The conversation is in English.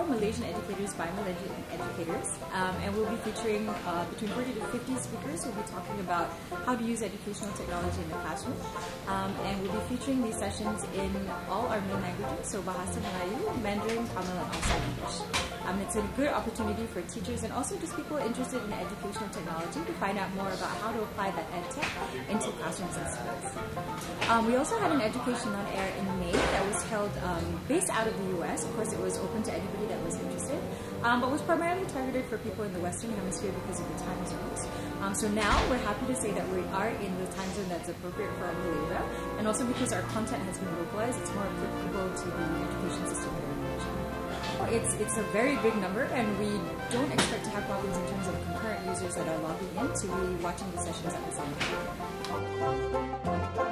for Malaysian educators by Malaysian educators, and we'll be featuring between 40 to 50 speakers who will be talking about how to use educational technology in the classroom, and we'll be featuring these sessions in all our main languages, so Bahasa Melayu, Mandarin, Tamil, and also English. It's a good opportunity for teachers and also just people interested in educational technology to find out more about how to apply that edtech into classrooms and schools. We also had an Education on Air in May that was held based out of the US. Of course, it was open to anybody that was interested, but was primarily targeted for people in the Western Hemisphere because of the time zones. So now we're happy to say that we are in the time zone that's appropriate for Malaysia, and also because our content has been localized, it's more applicable to the education system here in Malaysia. It's a very big number, and we don't expect to have problems in terms of concurrent users that are logging in to be watching the sessions at the same time.